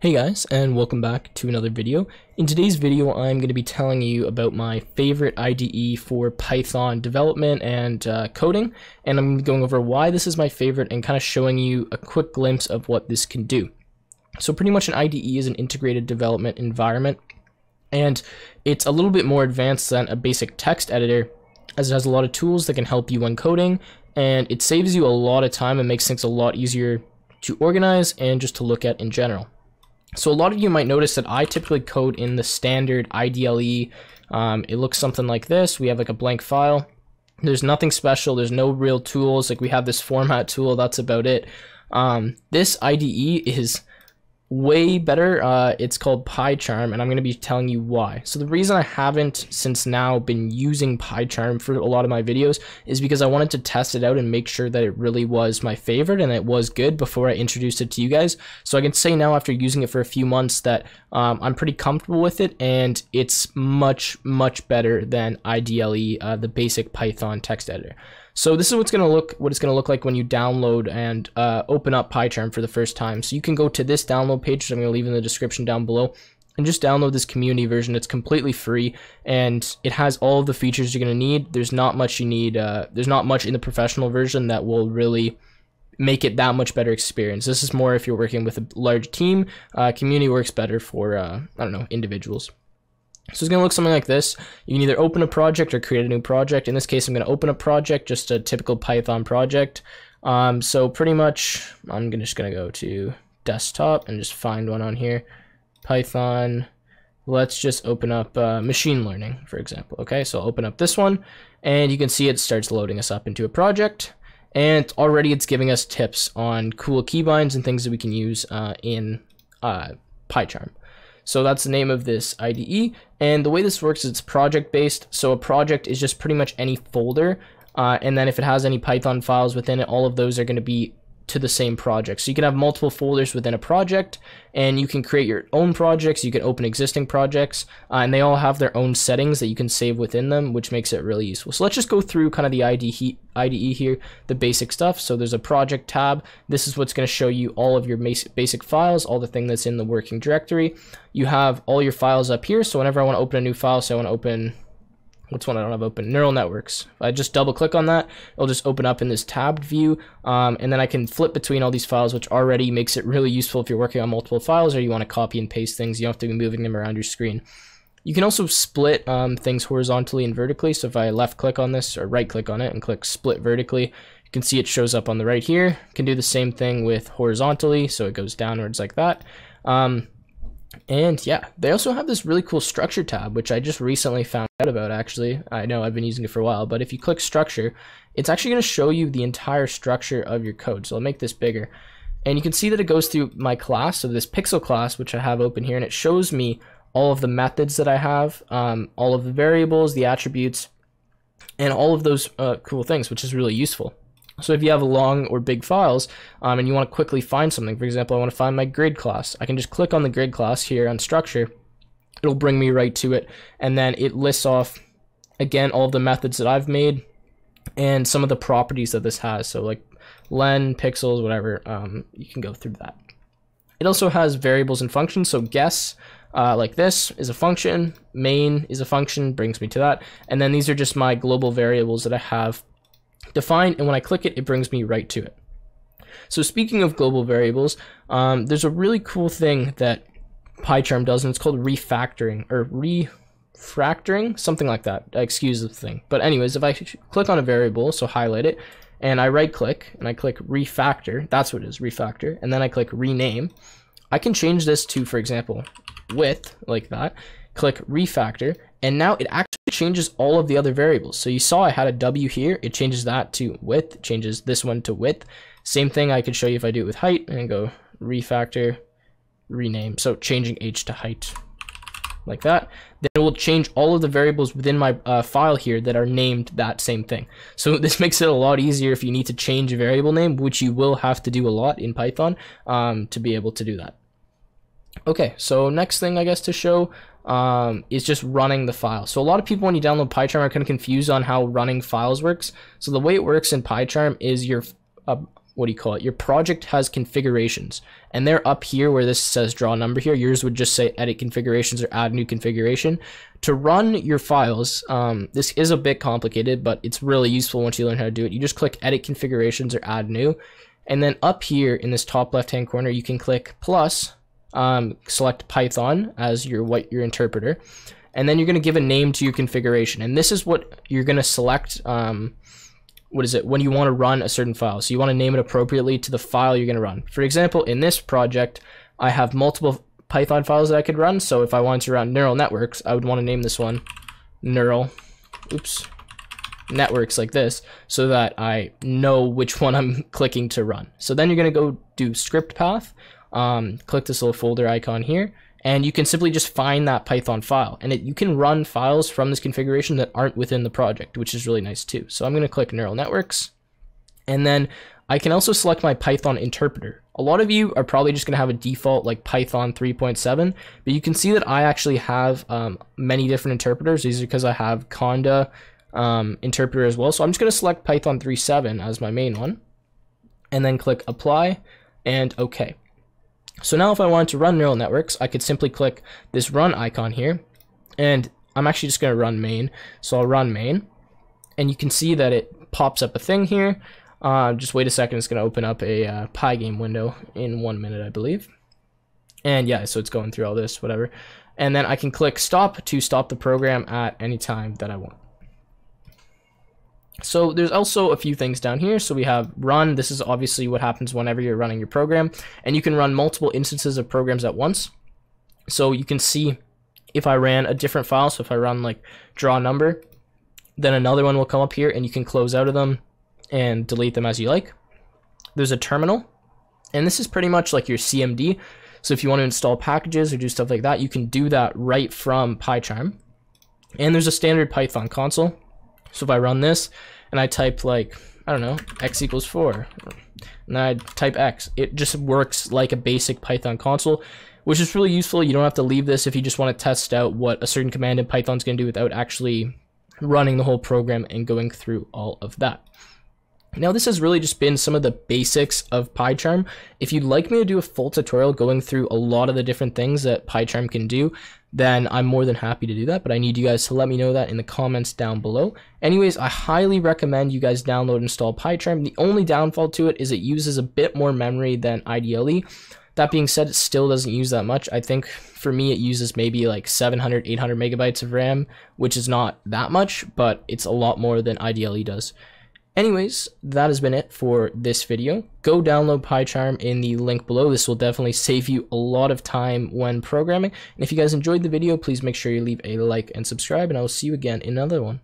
Hey guys, and welcome back to another video. In today's video, I'm going to be telling you about my favorite IDE for Python development and coding, and I'm going over why this is my favorite and kind of showing you a quick glimpse of what this can do. So pretty much an IDE is an integrated development environment, and it's a little bit more advanced than a basic text editor, as it has a lot of tools that can help you when coding, and it saves you a lot of time and makes things a lot easier to organize and just to look at in general. So a lot of you might notice that I typically code in the standard IDLE. It looks something like this. We have like a blank file. There's nothing special. There's no real tools. Like we have this format tool. That's about it. This IDE is way better. It's called PyCharm, and I'm going to be telling you why. So the reason I haven't since now been using PyCharm for a lot of my videos is because I wanted to test it out and make sure that it really was my favorite and it was good before I introduced it to you guys. So I can say now, after using it for a few months, that I'm pretty comfortable with it, and it's much better than IDLE, the basic Python text editor. So this is what it's going to look like when you download and open up PyCharm for the first time. So you can go to this download page, which I'm going to leave in the description down below, and just download this community version. It's completely free, and it has all of the features you're going to need. There's not much you need. There's not much in the professional version that will really make it that much better experience. This is more if you're working with a large team. Community works better for I don't know, individuals. So it's going to look something like this. You can either open a project or create a new project. In this case, I'm going to open a project, just a typical Python project. So pretty much, I'm just going to go to desktop and just find one on here. Python, let's just open up machine learning, for example. Okay, so I'll open up this one, and you can see it starts loading us up into a project. And already it's giving us tips on cool keybinds and things that we can use in PyCharm. So that's the name of this IDE, and the way this works is it's project-based. So a project is just pretty much any folder, and then if it has any Python files within it, all of those are going to be to the same project. So you can have multiple folders within a project, and you can create your own projects, you can open existing projects, and they all have their own settings that you can save within them, which makes it really useful. So let's just go through kind of the IDE here, the basic stuff. So there's a project tab. This is what's going to show you all of your basic files, all the thing that's in the working directory. You have all your files up here. So whenever I want to open a new file, so I want to open, what's one I don't have open? Neural networks. If I just double click on that, it'll just open up in this tabbed view, and then I can flip between all these files, which already makes it really useful if you're working on multiple files or you want to copy and paste things. You don't have to be moving them around your screen. You can also split things horizontally and vertically. So if I left click on this or right click on it and click split vertically, you can see it shows up on the right here. You can do the same thing with horizontally, so it goes downwards like that. And yeah, they also have this really cool structure tab, which I just recently found out about, actually. I know I've been using it for a while, but if you click structure, it's actually going to show you the entire structure of your code. So I'll make this bigger, and you can see that it goes through my class. So this pixel class, which I have open here, and it shows me all of the methods that I have, all of the variables, the attributes, and all of those cool things, which is really useful. So if you have long or big files and you want to quickly find something, for example, I want to find my grid class, I can just click on the grid class here on structure. It'll bring me right to it. And then it lists off, again, all of the methods that I've made and some of the properties that this has. So like len, pixels, whatever, you can go through that. It also has variables and functions. So guess, like this is a function, main is a function, brings me to that. And then these are just my global variables that I have defined, and when I click it, it brings me right to it. So speaking of global variables, there's a really cool thing that PyCharm does, and it's called refactoring, or refractoring, something like that. Excuse the thing. But anyways, if I click on a variable, so highlight it, and I right click, and I click refactor, that's what it is, refactor, and then I click rename, I can change this to, for example, width, like that, click refactor, and now it actually changes all of the other variables. So you saw I had a W here, it changes that to width, changes this one to width. Same thing I could show you if I do it with height, and go refactor, rename, so changing H to height like that. Then it will change all of the variables within my file here that are named that same thing. So this makes it a lot easier if you need to change a variable name, which you will have to do a lot in Python to be able to do that. Okay, so next thing I guess to show is just running the file. So a lot of people when you download PyCharm are kind of confused on how running files works. So the way it works in PyCharm is your what do you call it? Your project has configurations, and they're up here where this says draw number here. Yours would just say edit configurations or add new configuration. To run your files, this is a bit complicated, but it's really useful once you learn how to do it. You just click edit configurations or add new, and then up here in this top left-hand corner, you can click plus, select Python as your interpreter, and then you're going to give a name to your configuration. And this is what you're going to select. When you want to run a certain file. So you want to name it appropriately to the file you're going to run. For example, in this project, I have multiple Python files that I could run. So if I wanted to run neural networks, I would want to name this one neural, networks like this, so that I know which one I'm clicking to run. So then you're going to go do script path, click this little folder icon here, and you can simply just find that Python file, and you can run files from this configuration that aren't within the project, which is really nice too. So I'm going to click neural networks, and then I can also select my Python interpreter. A lot of you are probably just going to have a default like Python 3.7, but you can see that I actually have many different interpreters. These are because I have Conda interpreter as well. So I'm just going to select Python 3.7 as my main one, and then click apply and OK. So now if I wanted to run neural networks, I could simply click this run icon here, and I'm actually just going to run main. So I'll run main, and you can see that it pops up a thing here. Just wait a second, it's going to open up a Pygame window in 1 minute, I believe. And yeah, so it's going through all this, whatever. And then I can click stop to stop the program at any time that I want. So there's also a few things down here. So we have run. This is obviously what happens whenever you're running your program, and you can run multiple instances of programs at once. So you can see if I ran a different file, so if I run like draw number, then another one will come up here, and you can close out of them and delete them as you like. There's a terminal, and this is pretty much like your CMD. So if you want to install packages or do stuff like that, you can do that right from PyCharm. And there's a standard Python console. So if I run this and I type like, I don't know, x equals 4, and I type x, it just works like a basic Python console, which is really useful. You don't have to leave this if you just want to test out what a certain command in Python is going to do without actually running the whole program and going through all of that. Now, this has really just been some of the basics of PyCharm. If you'd like me to do a full tutorial going through a lot of the different things that PyCharm can do, then I'm more than happy to do that, but I need you guys to let me know that in the comments down below. Anyways, I highly recommend you guys download and install PyCharm. The only downfall to it is it uses a bit more memory than IDLE. That being said, it still doesn't use that much. I think for me, it uses maybe like 700, 800 megabytes of RAM, which is not that much, but it's a lot more than IDLE does. Anyways, that has been it for this video. Go download PyCharm in the link below. This will definitely save you a lot of time when programming. And if you guys enjoyed the video, please make sure you leave a like and subscribe, and I will see you again in another one.